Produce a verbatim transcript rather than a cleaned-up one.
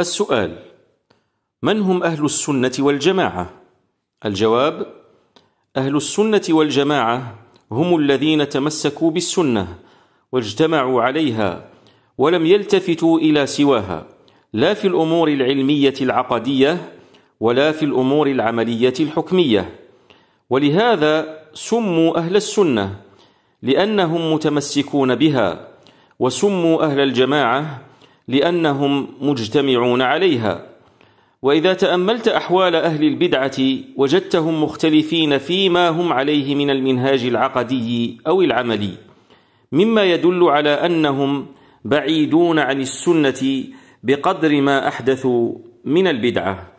السؤال: من هم أهل السنة والجماعة؟ الجواب: أهل السنة والجماعة هم الذين تمسكوا بالسنة واجتمعوا عليها ولم يلتفتوا إلى سواها، لا في الأمور العلمية العقدية ولا في الأمور العملية الحكمية، ولهذا سموا أهل السنة لأنهم متمسكون بها، وسموا أهل الجماعة لأنهم مجتمعون عليها. وإذا تأملت أحوال أهل البدعة وجدتهم مختلفين فيما هم عليه من المنهاج العقدي أو العملي، مما يدل على أنهم بعيدون عن السنة بقدر ما أحدثوا من البدعة.